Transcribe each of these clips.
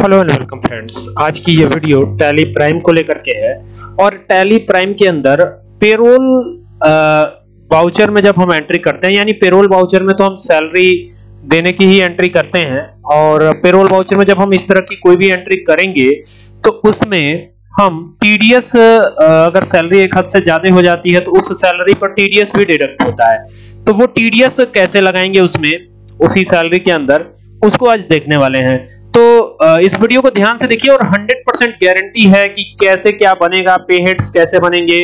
Hello and welcome friends, आज की ये वीडियो टैली प्राइम को लेकर के है। और टैली प्राइम के अंदर पेरोल वाउचर में जब हम एंट्री करते हैं, यानी पेरोल वाउचर में तो हम सैलरी देने की ही एंट्री करते हैं, और पेरोल वाउचर में जब हम इस तरह की कोई भी एंट्री करेंगे तो उसमें हम टीडीएस, अगर सैलरी एक हद से ज्यादा हो जाती है तो उस सैलरी पर टीडीएस भी डिडक्ट होता है। तो वो टीडीएस कैसे लगाएंगे उसमें, उसी सैलरी के अंदर, उसको आज देखने वाले हैं। तो इस वीडियो को ध्यान से देखिए और 100% गारंटी है कि कैसे क्या बनेगा, पे हेड्स कैसे बनेंगे,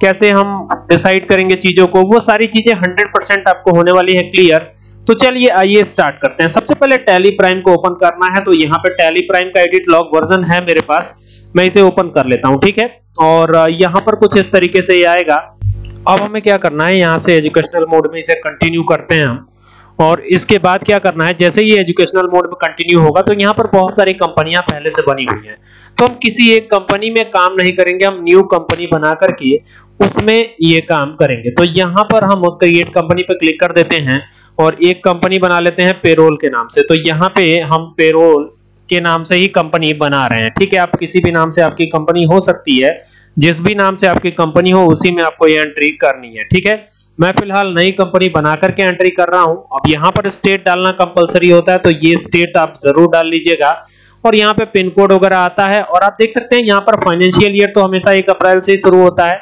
कैसे हम डिसाइड करेंगे चीजों को, वो सारी चीजें 100% आपको होने वाली है क्लियर। तो चलिए आइए स्टार्ट करते हैं। सबसे पहले टैली प्राइम को ओपन करना है, तो यहाँ पे टैली प्राइम का एडिट लॉग वर्जन है मेरे पास, मैं इसे ओपन कर लेता हूँ, ठीक है। और यहाँ पर कुछ इस तरीके से आएगा। अब हमें क्या करना है, यहाँ से एजुकेशनल मोड में इसे कंटिन्यू करते हैं हम। और इसके बाद क्या करना है, जैसे ही एजुकेशनल मोड में कंटिन्यू होगा तो यहाँ पर बहुत सारी कंपनियां पहले से बनी हुई हैं, तो हम किसी एक कंपनी में काम नहीं करेंगे, हम न्यू कंपनी बना करके उसमें ये काम करेंगे। तो यहाँ पर हम क्रिएट कंपनी पर क्लिक कर देते हैं और एक कंपनी बना लेते हैं पेरोल के नाम से। तो यहाँ पे हम पेरोल के नाम से ही कंपनी बना रहे हैं, ठीक है। आप किसी भी नाम से आपकी कंपनी हो सकती है, जिस भी नाम से आपकी कंपनी हो उसी में आपको ये एंट्री करनी है, ठीक है। मैं फिलहाल नई कंपनी बना करके एंट्री कर रहा हूं। अब यहाँ पर स्टेट डालना कंपलसरी होता है, तो ये स्टेट आप जरूर डाल लीजिएगा। और यहाँ पे पिन कोड वगैरह आता है, और आप देख सकते हैं यहाँ पर फाइनेंशियल ईयर तो हमेशा 1 अप्रैल से ही शुरू होता है,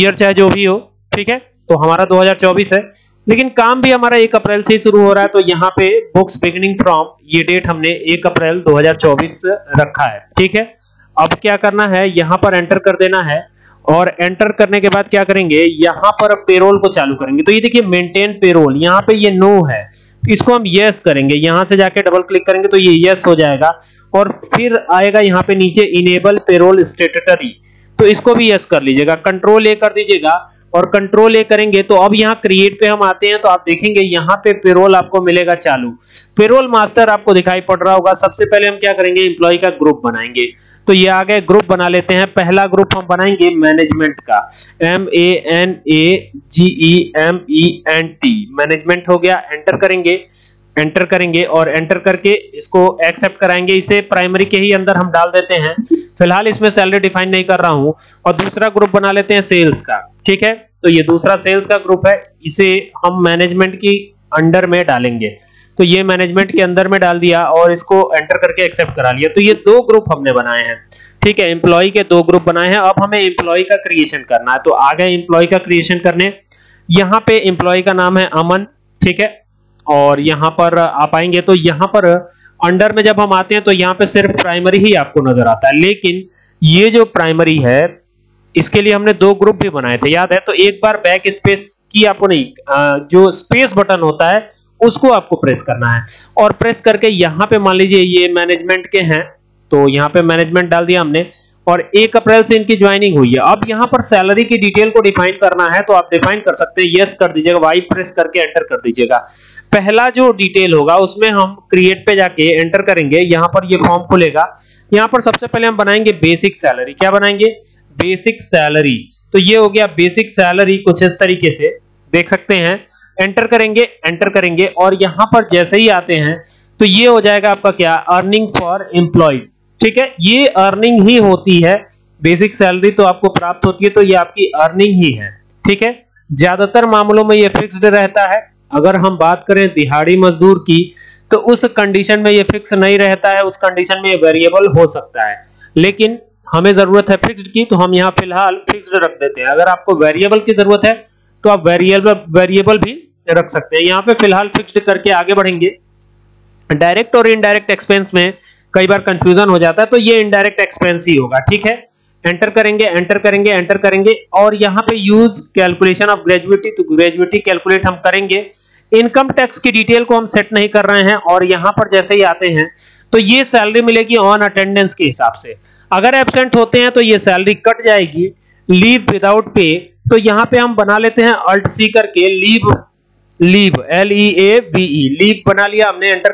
ईयर चाहे जो भी हो, ठीक है। तो हमारा 2024 है, लेकिन काम भी हमारा 1 अप्रैल से ही शुरू हो रहा है। तो यहाँ पे बुक्स बिगिनिंग फ्रॉम, ये डेट हमने 1 अप्रैल 2024 रखा है, ठीक है। अब क्या करना है, यहाँ पर एंटर कर देना है, और एंटर करने के बाद क्या करेंगे, यहाँ पर पेरोल को चालू करेंगे। तो ये देखिए मेंटेन पेरोल, यहाँ पे ये नो है, तो इसको हम यस करेंगे। यहाँ से जाके डबल क्लिक करेंगे तो ये यस हो जाएगा, और फिर आएगा यहाँ पे नीचे इनेबल पेरोल स्टेटटरी, तो इसको भी यस कर लीजिएगा। कंट्रोल ए कर दीजिएगा, और कंट्रोल ए करेंगे तो अब यहाँ क्रिएट पे हम आते हैं। तो आप देखेंगे यहाँ पे पेरोल आपको मिलेगा चालू, पेरोल मास्टर आपको दिखाई पड़ रहा होगा। सबसे पहले हम क्या करेंगे, एम्प्लॉय का ग्रुप बनाएंगे। तो ये आ गए, ग्रुप बना लेते हैं। पहला ग्रुप हम बनाएंगे मैनेजमेंट का, MANAGEMENT, मैनेजमेंट हो गया। एंटर करेंगे और एंटर करके इसको एक्सेप्ट कराएंगे। इसे प्राइमरी के ही अंदर हम डाल देते हैं, फिलहाल इसमें सैलरी डिफाइन नहीं कर रहा हूं। और दूसरा ग्रुप बना लेते हैं सेल्स का, ठीक है। तो ये दूसरा सेल्स का ग्रुप है, इसे हम मैनेजमेंट की अंडर में डालेंगे। तो ये मैनेजमेंट के अंदर में डाल दिया और इसको एंटर करके एक्सेप्ट करा लिया। तो ये 2 ग्रुप हमने बनाए हैं, ठीक है। एम्प्लॉय के 2 ग्रुप बनाए हैं। अब हमें एम्प्लॉय का क्रिएशन करना है, तो आ गए एम्प्लॉय का क्रिएशन करने। यहाँ पे एम्प्लॉय का नाम है अमन, ठीक है। और यहाँ पर आप आएंगे तो यहाँ पर अंडर में जब हम आते हैं तो यहाँ पे सिर्फ प्राइमरी ही आपको नजर आता है, लेकिन ये जो प्राइमरी है इसके लिए हमने 2 ग्रुप भी बनाए थे, याद है। तो एक बार बैक स्पेस की आपको नहीं, जो स्पेस बटन होता है उसको आपको प्रेस करना है, और प्रेस करके यहाँ पे मान लीजिए ये मैनेजमेंट के हैं, तो यहाँ पे मैनेजमेंट डाल दिया हमने। और 1 अप्रैल से इनकी ज्वाइनिंग हुई है। अब यहाँ पर सैलरी की डिटेल को डिफाइन करना है, तो आप डिफाइन कर सकते हैं, यस कर दीजिएगा, वाई प्रेस करके एंटर कर दीजिएगा। पहला जो डिटेल होगा उसमें हम क्रिएट पे जाके एंटर करेंगे, यहाँ पर ये फॉर्म खुलेगा। यहाँ पर सबसे पहले हम बनाएंगे बेसिक सैलरी। क्या बनाएंगे, बेसिक सैलरी। तो ये हो गया बेसिक सैलरी, कुछ इस तरीके से देख सकते हैं। एंटर करेंगे और यहाँ पर जैसे ही आते हैं तो ये हो जाएगा आपका क्या, अर्निंग फॉर एम्प्लॉयज, ठीक है। ये अर्निंग ही होती है, बेसिक सैलरी तो आपको प्राप्त होती है, तो ये आपकी अर्निंग ही है, ठीक है। ज्यादातर मामलों में ये फिक्स्ड रहता है। अगर हम बात करें दिहाड़ी मजदूर की तो उस कंडीशन में ये फिक्स नहीं रहता है, उस कंडीशन में ये वेरिएबल हो सकता है, लेकिन हमें जरूरत है फिक्स्ड की, तो हम यहाँ फिलहाल फिक्स्ड रख देते हैं। अगर आपको वेरिएबल की जरूरत है तो आप वेरिएबल भी रख सकते हैं। यहाँ पे फिलहाल फिक्स्ड करके आगे बढ़ेंगे। डायरेक्ट और इनडायरेक्ट एक्सपेंस में कई बार कंफ्यूजन हो जाता है, तो ये इनडायरेक्ट एक्सपेंस ही होगा, ठीक है। एंटर करेंगे और यहाँ पे यूज कैलकुलेशन ऑफ ग्रेजुएटी, तो ग्रेजुएटी कैलकुलेट हम करेंगे। इनकम टैक्स की डिटेल को हम सेट नहीं कर रहे हैं, और यहाँ पर जैसे ही आते हैं तो ये सैलरी मिलेगी ऑन अटेंडेंस के हिसाब से। अगर एब्सेंट होते हैं तो ये सैलरी कट जाएगी। लीव विदाउट पे, तो यहाँ पे हम बना लेते हैं अल्ट सी करके, लीव LEAVE, लीव बना लिया हमने। एंटर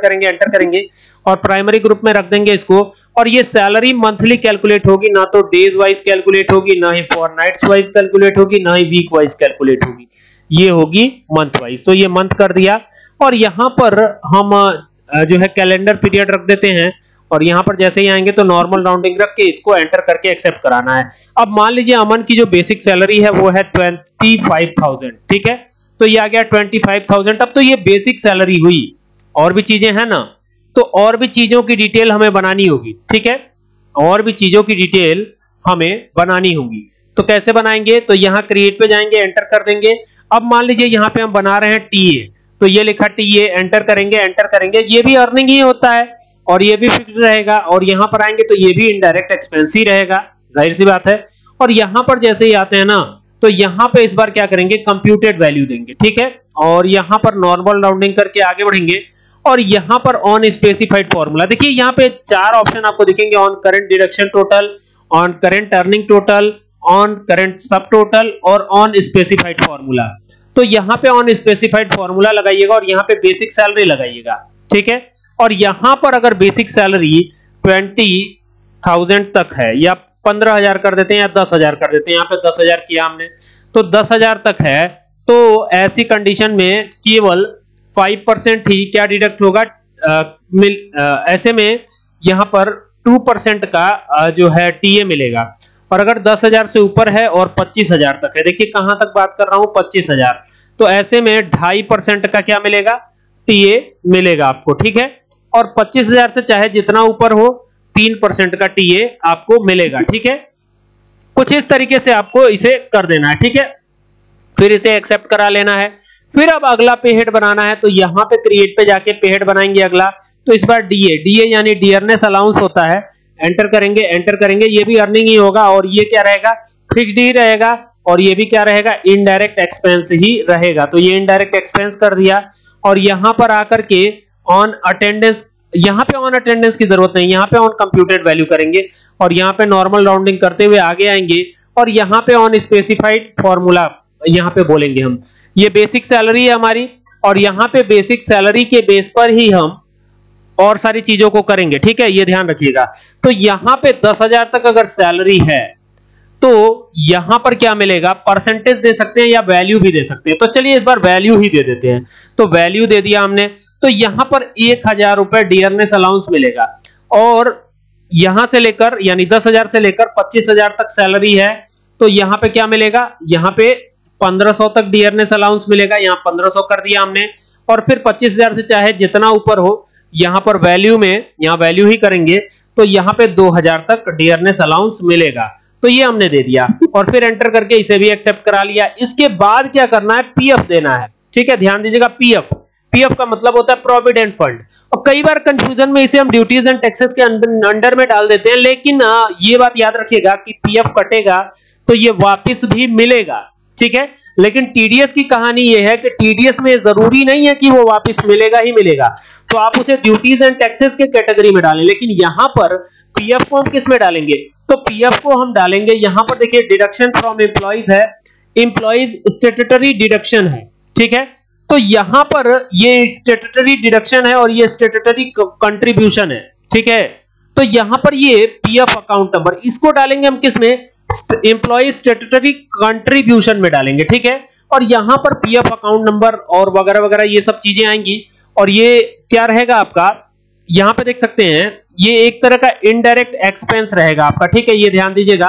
करेंगे और प्राइमरी ग्रुप में रख देंगे इसको। और ये सैलरी मंथली कैलकुलेट होगी, ना तो डेज वाइज कैलकुलेट होगी, ना ही फॉरनाइट्स वाइज कैलकुलेट होगी, ना ही वीक वाइज कैलकुलेट होगी, ये होगी मंथ वाइज। तो ये मंथ कर दिया। और यहाँ पर हम जो है कैलेंडर पीरियड रख देते हैं और यहाँ पर जैसे ही आएंगे तो नॉर्मल राउंडिंग रख के इसको एंटर करके एक्सेप्ट कराना है। अब मान लीजिए अमन की जो बेसिक सैलरी है वो है 25,000, ठीक है, तो ये आ गया 25,000। अब तो ये बेसिक सैलरी हुई, और भी चीजें हैं ना, तो और भी चीजों की डिटेल हमें बनानी होगी, ठीक है, और भी चीजों की डिटेल हमें बनानी होगी। तो कैसे बनाएंगे, तो यहाँ क्रिएट पे जाएंगे, एंटर कर देंगे। अब मान लीजिए यहाँ पे हम बना रहे हैं टीए, तो ये लिखा टीए, एंटर करेंगे, एंटर करेंगे, ये भी अर्निंग ही होता है और ये भी फिक्स रहेगा, और यहाँ पर आएंगे तो ये भी इनडायरेक्ट एक्सपेंस ही रहेगा, जाहिर सी बात है। और यहाँ पर जैसे ही आते हैं ना, तो यहाँ पे इस बार क्या करेंगे, कंप्यूटेड वैल्यू देंगे, ठीक है, और यहाँ पर नॉर्मल राउंडिंग करके आगे बढ़ेंगे। और यहाँ पर ऑन स्पेसिफाइड फॉर्मूला, देखिए यहाँ पे चार ऑप्शन आपको दिखेंगे, on current deduction total, on current earning total, on current sub total और ऑन स्पेसिफाइड फॉर्मूला। तो यहाँ पे ऑन स्पेसिफाइड फॉर्मूला लगाइएगा और यहाँ पे बेसिक सैलरी लगाइएगा, ठीक है। और यहाँ पर अगर बेसिक सैलरी 20,000 तक है, या 15,000 कर देते हैं या 10,000 कर देते हैं, यहाँ पे 10,000 किया हमने, तो 10,000 तक है, तो ऐसी कंडीशन में केवल 5% ही क्या डिडक्ट होगा, ऐसे में यहाँ पर 2% का जो है टीए मिलेगा। और अगर 10,000 से ऊपर है और 25,000 तक है, देखिए कहां तक बात कर रहा हूं, 25,000, तो ऐसे में 2.5% का क्या मिलेगा, टीए मिलेगा आपको, ठीक है। और 25,000 से चाहे जितना ऊपर हो, 3% का टीए आपको मिलेगा, ठीक है। कुछ इस तरीके से आपको इसे कर देना है, ठीक है, फिर इसे एक्सेप्ट करा लेना है। फिर अब अगला पेहेड बनाना है, तो यहाँ पे क्रिएट पे जाके पेहेड बनाएंगे अगला, तो इस बार डीए, डीए यानी डियरनेस अलाउंस होता है, एंटर करेंगे, एंटर करेंगे, ये भी अर्निंग ही होगा और ये क्या रहेगा, फिक्स्ड ही रहेगा, और ये भी क्या रहेगा, इनडायरेक्ट एक्सपेंस ही रहेगा, तो ये इनडायरेक्ट एक्सपेंस कर दिया। और यहाँ पर आकर के ऑन अटेंडेंस, यहाँ पे ऑन अटेंडेंस की जरूरत नहीं, यहाँ पे ऑन कंप्यूटेड वैल्यू करेंगे और यहाँ पे नॉर्मल राउंडिंग करते हुए आगे आएंगे और यहाँ पे ऑन स्पेसिफाइड फॉर्मूला यहाँ पे बोलेंगे हम, ये बेसिक सैलरी है हमारी, और यहाँ पे बेसिक सैलरी के बेस पर ही हम और सारी चीजों को करेंगे, ठीक है, ये ध्यान रखिएगा। तो यहाँ पे 10,000 तक अगर सैलरी है तो यहाँ पर क्या मिलेगा, परसेंटेज दे सकते हैं या वैल्यू भी दे सकते हैं, तो चलिए इस बार वैल्यू ही दे देते हैं, तो वैल्यू दे दिया हमने। तो यहाँ पर 1,000 रुपए डियरनेस अलाउंस मिलेगा, और यहाँ से लेकर यानी 10,000 से लेकर 25,000 तक सैलरी है, तो यहाँ पे क्या मिलेगा, यहाँ पे 1,500 तक डियरनेस अलाउंस मिलेगा, यहाँ 1,500 कर दिया हमने। और फिर 25,000 से चाहे जितना ऊपर हो, यहाँ पर वैल्यू में, यहाँ वैल्यू ही करेंगे, तो यहाँ पे 2,000 तक डियरनेस अलाउंस मिलेगा, तो ये हमने दे दिया। और फिर एंटर करके इसे भी एक्सेप्ट करा लिया। इसके बाद क्या करना है, पीएफ देना है, ठीक है, ध्यान दीजिएगा, पीएफ, पीएफ का मतलब होता है प्रोविडेंट फंड, और कई बार कंफ्यूजन में इसे हम ड्यूटीज एंड टैक्सेस के अंडर में डाल देते हैं, लेकिन ये बात याद रखिएगा कि पीएफ कटेगा तो ये वापिस भी मिलेगा, ठीक है। लेकिन टीडीएस की कहानी यह है कि टीडीएस में जरूरी नहीं है कि वो वापस मिलेगा ही मिलेगा, तो आप उसे ड्यूटीज एंड टैक्सेस के कैटेगरी में डालें। लेकिन यहां पर पीएफ को हम किस में डालेंगे, तो पीएफ को हम डालेंगे यहां पर, देखिए डिडक्शन फ्रॉम एम्प्लॉइज है, एम्प्लॉइज स्टेटरी डिडक्शन है, ठीक है, तो यहां पर ये स्टेटरी डिडक्शन है और ये स्टेटरी कंट्रीब्यूशन है, ठीक है, तो यहां पर ये पीएफ अकाउंट नंबर, इसको डालेंगे हम किस में, एम्प्लॉय स्टैट्यूटरी कंट्रीब्यूशन में डालेंगे, ठीक है। और यहां पर पीएफ अकाउंट नंबर और वगैरह वगैरह ये सब चीजें आएंगी, और ये क्या रहेगा आपका, यहां पे देख सकते हैं, ये एक तरह का इनडायरेक्ट एक्सपेंस रहेगा आपका, ठीक है, ये ध्यान दीजिएगा,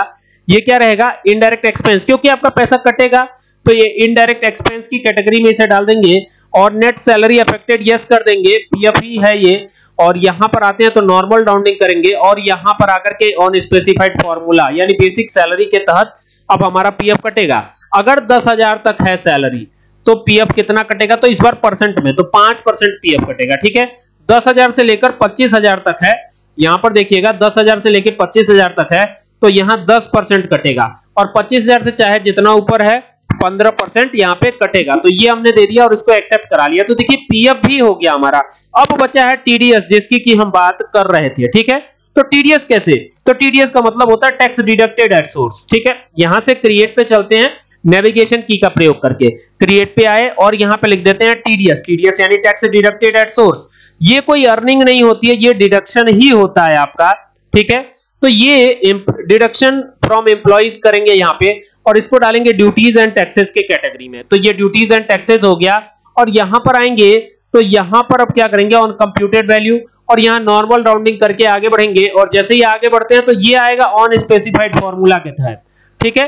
ये क्या रहेगा, इनडायरेक्ट एक्सपेंस, क्योंकि आपका पैसा कटेगा तो ये इनडायरेक्ट एक्सपेंस की कैटेगरी में इसे डाल देंगे। और नेट सैलरी अफेक्टेड यस कर देंगे, पीएफ ही है ये। और यहां पर आते हैं तो नॉर्मल राउंडिंग करेंगे, और यहां पर आकर के ऑन स्पेसिफाइड फॉर्मूला यानी बेसिक सैलरी के तहत अब हमारा पीएफ कटेगा। अगर 10,000 तक है सैलरी तो पीएफ कितना कटेगा, तो इस बार परसेंट में, तो 5% पीएफ कटेगा, ठीक है। 10,000 से लेकर 25,000 तक है, यहां पर देखिएगा 10,000 से लेकर 25,000 तक है, तो यहां 10% कटेगा। और 25,000 से चाहे जितना ऊपर है 15% यहाँ पे कटेगा, तो ये हमने दे दिया और इसको एक्सेप्ट करा लिया। तो देखिए पीएफ भी हो गया हमारा। अब बचा है टीडीएस, जिसकी की हम बात कर रहे थे, ठीक है। तो टीडीएस कैसे, तो टीडीएस का मतलब होता है टैक्स डिडक्टेड एट सोर्स, ठीक है। यहां से क्रिएट पे चलते हैं, नेविगेशन की का प्रयोग करके क्रिएट पे आए और यहाँ पे लिख देते हैं टीडीएस, टीडीएस यानी टैक्स डिडक्टेड एट सोर्स। ये कोई अर्निंग नहीं होती है, ये डिडक्शन ही होता है आपका, ठीक है। तो ये डिडक्शन फ्रॉम एम्प्लॉइज करेंगे यहाँ पे और इसको डालेंगे ड्यूटीज एंड टैक्सेस के कैटेगरी में, तो ये ड्यूटीज एंड टैक्सेस हो गया। और यहां पर आएंगे तो तो यहां पर अब क्या करेंगे ऑन कंप्यूटेड वैल्यू, और यहाँ नॉर्मल राउंडिंग करके आगे बढ़ेंगे। और जैसे ही आगे बढ़ते हैं तो ये आएगा ऑन स्पेसिफाइड फॉर्मूला के तहत। ठीक है,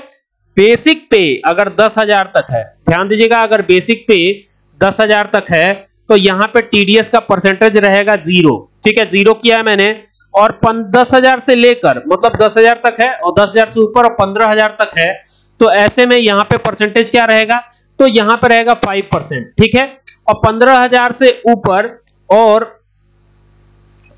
बेसिक पे अगर 10,000 तक है, ध्यान दीजिएगा, अगर बेसिक पे 10,000 तक है तो यहाँ पे टीडीएस का परसेंटेज रहेगा 0। ठीक है, 0 किया है मैंने। और 10,000 से लेकर मतलब 10,000 तक है और 10,000 से ऊपर और 15,000 तक है, तो ऐसे में यहाँ पे परसेंटेज क्या रहेगा, तो यहाँ पे रहेगा 5%। ठीक है, और 15,000 से ऊपर और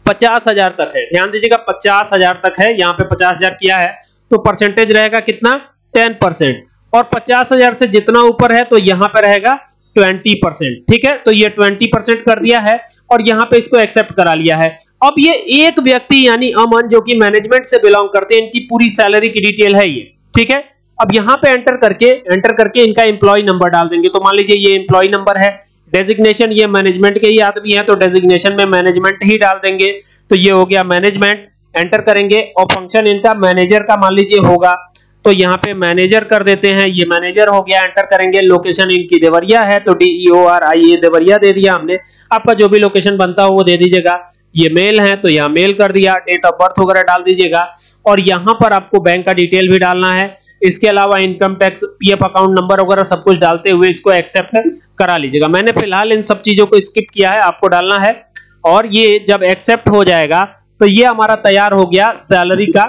50,000 तक है, ध्यान दीजिएगा 50,000 तक है, यहाँ पे 50,000 किया है तो परसेंटेज रहेगा कितना 10%। और 50,000 से जितना ऊपर है तो यहाँ पे रहेगा 20%। ठीक है, तो ये 20% कर दिया है और यहाँ पे इसको एक्सेप्ट करा लिया है। अब ये एक व्यक्ति यानी अमन जो कि मैनेजमेंट से बिलोंग करते हैं, इनकी पूरी सैलरी की डिटेल है ये। ठीक है, अब यहाँ पे एंटर करके इनका एम्प्लॉय नंबर डाल देंगे। तो मान लीजिए ये एम्प्लॉय नंबर है, डेजिग्नेशन ये मैनेजमेंट के ही आदमी है तो डेजिग्नेशन में मैनेजमेंट ही डाल देंगे। तो ये हो गया मैनेजमेंट, एंटर करेंगे। और फंक्शन इनका मैनेजर का मान लीजिए होगा तो यहाँ पे मैनेजर कर देते हैं, ये मैनेजर हो गया, एंटर करेंगे। लोकेशन इनकी देवरिया है तो DEORIA देवरिया दे दिया हमने, आपका जो भी लोकेशन बनता हो वो दे दीजिएगा। ये मेल है तो यहाँ मेल कर दिया, डेट ऑफ बर्थ वगैरह डाल दीजिएगा। और यहाँ पर आपको बैंक का डिटेल भी डालना है, इसके अलावा income tax, PF account number वगैरह सब कुछ डालते हुए इसको एक्सेप्ट करा लीजिएगा। मैंने फिलहाल इन सब चीजों को स्किप किया है, आपको डालना है। और ये जब एक्सेप्ट हो जाएगा तो ये हमारा तैयार हो गया सैलरी का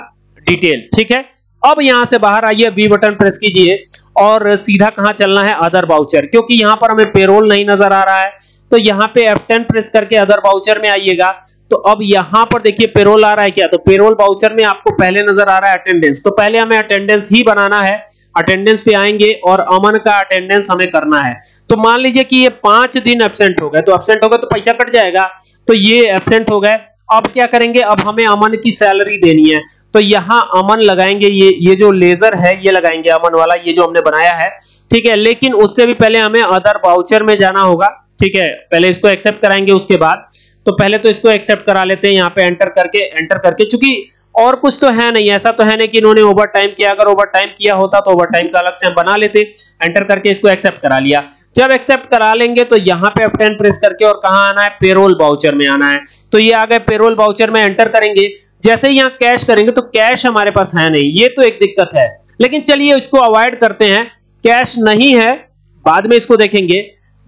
डिटेल। ठीक है, अब यहां से बाहर आइए, वी बटन प्रेस कीजिए और सीधा कहां चलना है, अदर वाउचर, क्योंकि यहां पर हमें पेरोल नहीं नजर आ रहा है। तो यहां पे F10 प्रेस करके अदर वाउचर में आइएगा। तो अब यहां पर देखिए पेरोल आ रहा है क्या, तो पेरोल वाउचर में आपको पहले नजर आ रहा है अटेंडेंस। तो पहले हमें अटेंडेंस ही बनाना है, अटेंडेंस पे आएंगे और अमन का अटेंडेंस हमें करना है। तो मान लीजिए कि ये 5 दिन एब्सेंट हो गए, तो एब्सेंट हो गए तो पैसा कट जाएगा, तो ये एब्सेंट हो गए। अब क्या करेंगे, अब हमें अमन की सैलरी देनी है तो यहाँ अमन लगाएंगे, ये जो लेजर है ये लगाएंगे अमन वाला, ये जो हमने बनाया है। ठीक है, लेकिन उससे भी पहले हमें अदर वाउचर में जाना होगा। ठीक है, पहले इसको एक्सेप्ट कराएंगे उसके बाद, तो पहले तो इसको एक्सेप्ट करा लेते हैं। यहाँ पे एंटर करके चूंकि और कुछ तो है नहीं, ऐसा तो है नहीं कि इन्होंने ओवर टाइम किया, अगर ओवर टाइम किया होता तो ओवर टाइम का अलग से हम बना लेते। एंटर करके इसको एक्सेप्ट करा लिया। जब एक्सेप्ट करा लेंगे तो यहाँ पे F10 प्रेस करके और कहाँ आना है, पेरोल वाउचर में आना है। तो ये आ गए पेरोल वाउचर में, एंटर करेंगे। जैसे यहाँ कैश करेंगे तो कैश हमारे पास है नहीं, ये तो एक दिक्कत है, लेकिन चलिए इसको अवॉइड करते हैं। कैश नहीं है, बाद में इसको देखेंगे,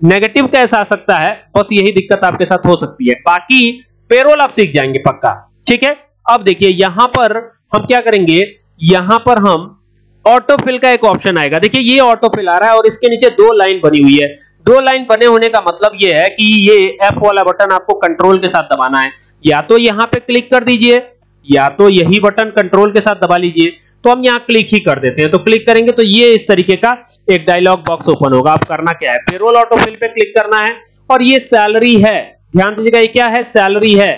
नेगेटिव कैश आ सकता है, बस यही दिक्कत आपके साथ हो सकती है, बाकी पेरोल आप सीख जाएंगे पक्का। ठीक है, अब देखिए यहां पर हम क्या करेंगे, यहां पर हम ऑटोफिल का एक ऑप्शन आएगा। देखिए ये ऑटोफिल आ रहा है और इसके नीचे 2 लाइन बनी हुई है। 2 लाइन बने होने का मतलब ये है कि ये F वाला बटन आपको कंट्रोल के साथ दबाना है, या तो यहां पे क्लिक कर दीजिए या तो यही बटन कंट्रोल के साथ दबा लीजिए। तो हम यहाँ क्लिक ही कर देते हैं, तो क्लिक करेंगे तो ये इस तरीके का एक डायलॉग बॉक्स ओपन होगा। आप करना क्या है, पेरोल ऑटोफिल पे क्लिक करना है और ये सैलरी है, ध्यान दीजिएगा ये क्या है, सैलरी है।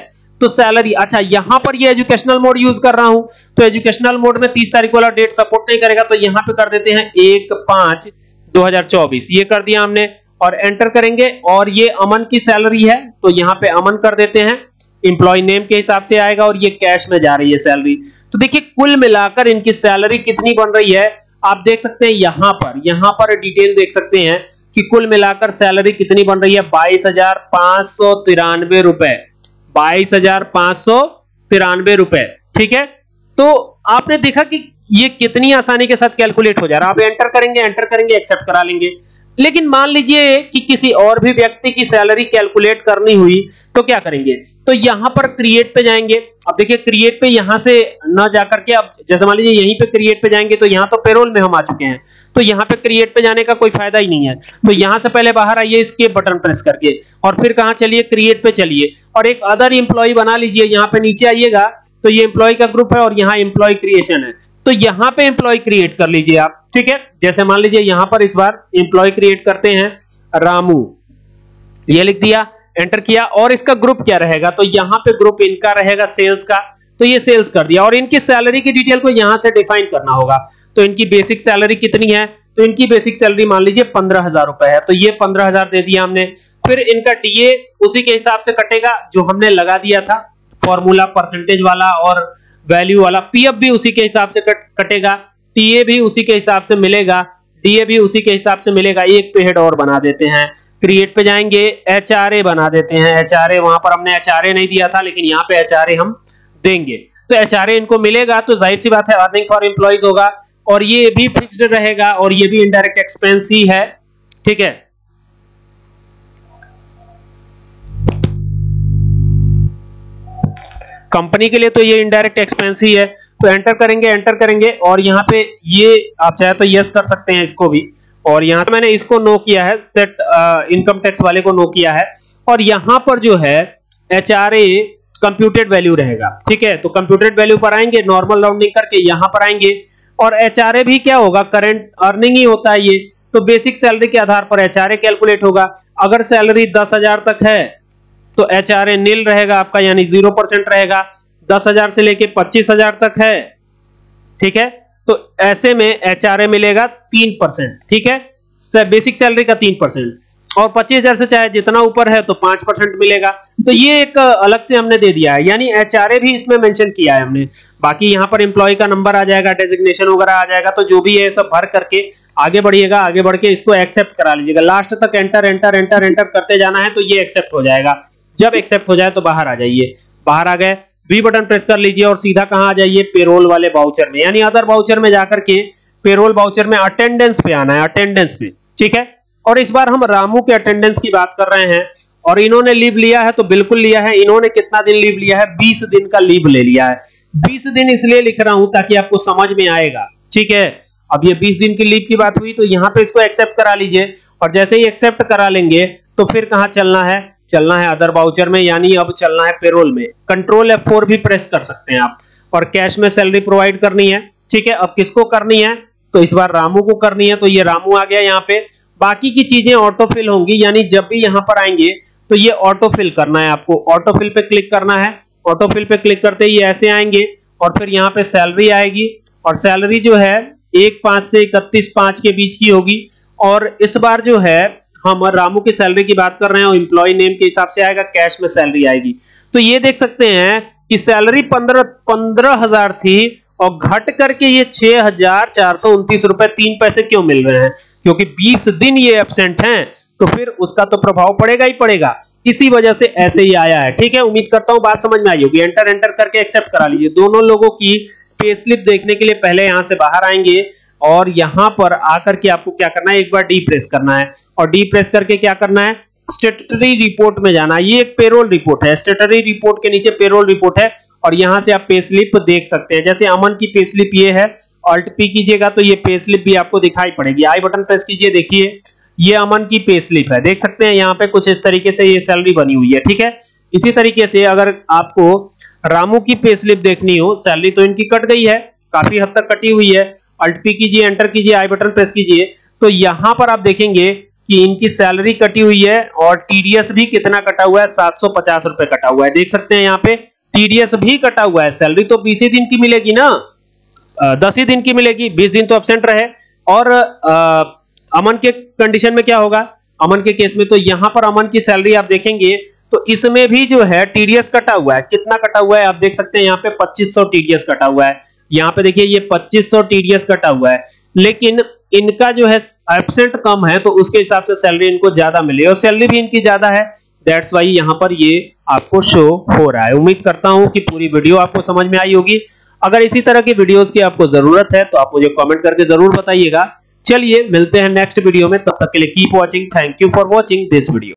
तो सैलरी, अच्छा यहाँ पर ये एजुकेशनल मोड यूज कर रहा हूं तो एजुकेशनल मोड में 30 तारीख वाला डेट सपोर्ट नहीं करेगा, तो यहाँ पे कर देते हैं 1/5/2024, ये कर दिया हमने। और एंटर करेंगे और ये अमन की सैलरी है तो यहाँ पे अमन कर देते हैं, एम्प्लॉय नेम के हिसाब से आएगा और ये कैश में जा रही है सैलरी। तो देखिए कुल मिलाकर इनकी सैलरी कितनी बन रही है, आप देख सकते हैं यहाँ पर डिटेल देख सकते हैं कि कुल मिलाकर सैलरी कितनी बन रही है, 22,593 रुपए, 22,593 रुपए। ठीक है, तो आपने देखा कि ये कितनी आसानी के साथ कैलकुलेट हो जा रहा है। आप एंटर करेंगे एक्सेप्ट करा लेंगे। लेकिन मान लीजिए कि किसी और भी व्यक्ति की सैलरी कैलकुलेट करनी हुई तो क्या करेंगे, तो यहां पर क्रिएट पे जाएंगे। अब देखिए क्रिएट पे यहां से ना जाकर के अब जैसे मान लीजिए यहीं पे क्रिएट पे जाएंगे तो यहां तो पेरोल में हम आ चुके हैं, तो यहां पे क्रिएट पे जाने का कोई फायदा ही नहीं है। तो यहां से पहले बाहर आइए, इसके बटन प्रेस करके और फिर कहां चलिए, क्रिएट पे चलिए और एक अदर एम्प्लॉय बना लीजिए। यहाँ पे नीचे आइएगा तो ये एम्प्लॉय का ग्रुप है और यहाँ एम्प्लॉय क्रिएशन है, तो यहाँ पे एम्प्लॉय क्रिएट कर लीजिए आप। ठीक है, जैसे मान लीजिए यहाँ पर इस बार एम्प्लॉय क्रिएट करते हैं रामू, ये लिख दिया, एंटर किया। और इसका ग्रुप क्या रहेगा, तो यहाँ पे ग्रुप इनका रहेगा सेल्स का, तो ये सेल्स कर दिया। और इनकी सैलरी की डिटेल को यहाँ से डिफाइन करना होगा, तो इनकी बेसिक सैलरी कितनी है, तो इनकी बेसिक सैलरी मान लीजिए 15,000 रुपए है, तो ये 15,000 दे दिया हमने। फिर इनका TA उसी के हिसाब से कटेगा जो हमने लगा दिया था फॉर्मूला परसेंटेज वाला और वैल्यू वाला। PF भी उसी के हिसाब से कटेगा, TA भी उसी के हिसाब से मिलेगा, DA भी उसी के हिसाब से मिलेगा, एक पे हेड और बना देते हैं। क्रिएट पे जाएंगे, एचआरए बना देते हैं। एचआरए, वहां पर हमने एचआरए नहीं दिया था लेकिन यहाँ पे एचआरए हम देंगे। तो एचआरए इनको मिलेगा तो जाहिर सी बात है अर्निंग फॉर एम्प्लॉइज होगा और ये भी फिक्स्ड रहेगा और ये भी इनडायरेक्ट एक्सपेंस ही है। ठीक है, कंपनी के लिए तो ये इनडायरेक्ट एक्सपेंस ही है। तो एंटर करेंगे और यहाँ पे ये आप चाहे तो यस कर सकते हैं इसको भी, और यहाँ से मैंने इसको नो किया है, सेट इनकम टैक्स वाले को नो किया है। और यहाँ पर जो है एचआरए कंप्यूटेड वैल्यू रहेगा। ठीक है, तो कंप्यूटेड वैल्यू पर आएंगे, नॉर्मल राउंडिंग करके यहाँ पर आएंगे और एचआरए भी क्या होगा, करंट अर्निंग ही होता है ये। तो बेसिक सैलरी के आधार पर एचआरए कैलकुलेट होगा। अगर सैलरी 10,000 तक है तो एचआरए नील रहेगा आपका, यानी 0% रहेगा। 10,000 से लेके 25,000 तक है, ठीक है, तो ऐसे में एचआरए मिलेगा 3%। ठीक है, बेसिक सैलरी का 3%, और 25,000 से चाहे जितना ऊपर है तो 5% मिलेगा। तो ये एक अलग से हमने दे दिया है, यानी एचआरए भी इसमें मेंशन किया है हमने। बाकी यहाँ पर एम्प्लॉय का नंबर आ जाएगा, डेजिग्नेशन वगैरह आ जाएगा। तो जो भी है सब भर करके आगे बढ़िएगा, आगे बढ़ के इसको एक्सेप्ट करा लीजिएगा। लास्ट तक एंटर एंटर एंटर एंटर करते जाना है, तो ये एक्सेप्ट हो जाएगा। जब एक्सेप्ट हो जाए तो बाहर आ जाइए। बाहर आ गए, वी बटन प्रेस कर लीजिए और सीधा कहां आ जाइए, पेरोल वाले बाउचर में, यानी अदर बाउचर में जाकर के पेरोल बाउचर में अटेंडेंस पे आना है, अटेंडेंस पे। ठीक है, और इस बार हम रामू के अटेंडेंस की बात कर रहे हैं और इन्होंने लीव लिया है, तो बिल्कुल लिया है। इन्होंने कितना दिन लीव लिया है, 20 दिन का लीव ले लिया है। 20 दिन इसलिए लिख रहा हूं ताकि आपको समझ में आएगा। ठीक है, अब ये 20 दिन की लीव की बात हुई, तो यहाँ पे इसको एक्सेप्ट करा लीजिए और जैसे ही एक्सेप्ट करा लेंगे तो फिर कहां चलना है, चलना है अदर बाउचर में, यानी अब चलना है पेरोल में। कंट्रोल F4 भी प्रेस कर सकते हैं आप, और कैश में सैलरी प्रोवाइड करनी है। ठीक है, अब किसको करनी है, तो इस बार रामू को करनी है, तो ये रामू आ गया यहाँ पे। बाकी की चीजें ऑटोफिल होंगी, यानी जब भी यहाँ पर आएंगे तो ये ऑटोफिल करना है आपको। ऑटोफिल पे क्लिक करना है, ऑटोफिल पे क्लिक करते ही ऐसे आएंगे और फिर यहाँ पे सैलरी आएगी, और सैलरी जो है 1/5 से 31/5 के बीच की होगी। और इस बार जो है हम रामू की सैलरी की बात कर रहे हैं, एम्प्लॉय नेम के हिसाब से आएगा, कैश में सैलरी आएगी। तो ये देख सकते हैं कि सैलरी 15,000 थी और घट करके ये 6,429.03 रुपए क्यों मिल रहे हैं, क्योंकि 20 दिन ये एब्सेंट हैं, तो फिर उसका तो प्रभाव पड़ेगा ही पड़ेगा। इसी वजह से ऐसे ही आया है। ठीक है, उम्मीद करता हूं बात समझ में आई होगी। एंटर एंटर करके एक्सेप्ट करा लीजिए। दोनों लोगों की पे स्लिप देखने के लिए पहले यहां से बाहर आएंगे और यहां पर आकर के आपको क्या करना है, एक बार डी प्रेस करना है, और डी प्रेस करके क्या करना है, स्टेटरी रिपोर्ट में जाना है। ये एक पेरोल रिपोर्ट है, स्टेटरी रिपोर्ट के नीचे पेरोल रिपोर्ट है, और यहां से आप पे स्लिप देख सकते हैं। जैसे अमन की पे स्लिप ये है, अल्ट पी कीजिएगा तो ये पे स्लिप भी आपको दिखाई पड़ेगी। आई बटन प्रेस कीजिए, देखिए ये अमन की पे स्लिप है, देख सकते हैं यहाँ पे कुछ इस तरीके से ये सैलरी बनी हुई है। ठीक है, इसी तरीके से अगर आपको रामू की पे स्लिप देखनी हो, सैलरी तो इनकी कट गई है, काफी हद तक कटी हुई है। अल्ट पी कीजिए, एंटर कीजिए, आई बटन प्रेस कीजिए, तो यहां पर आप देखेंगे कि इनकी सैलरी कटी हुई है और टीडीएस भी कितना कटा हुआ है, 750 रुपए कटा हुआ है। देख सकते हैं यहाँ पे टीडीएस भी कटा हुआ है। सैलरी तो 20 ही दिन की मिलेगी ना, 10 ही दिन की मिलेगी, 20 दिन तो एब्सेंट रहे। और अमन के कंडीशन में क्या होगा, अमन के केस में, तो यहां पर अमन की सैलरी आप देखेंगे तो इसमें भी जो है टीडीएस कटा हुआ है। कितना कटा हुआ है आप देख सकते हैं, यहाँ पे 2500 टीडीएस कटा हुआ है। यहाँ पे देखिए ये 2500 टीडीएस कटा हुआ है, लेकिन इनका जो है एब्सेंट कम है, तो उसके हिसाब से सैलरी इनको ज्यादा मिले और सैलरी भी इनकी ज्यादा है। दैट्स वाई यहाँ पर ये आपको शो हो रहा है। उम्मीद करता हूं कि पूरी वीडियो आपको समझ में आई होगी। अगर इसी तरह की वीडियोस की आपको जरूरत है तो आप मुझे कमेंट करके जरूर बताइएगा। चलिए मिलते हैं नेक्स्ट वीडियो में, तब तक के लिए keep watching. Thank you for watching this video.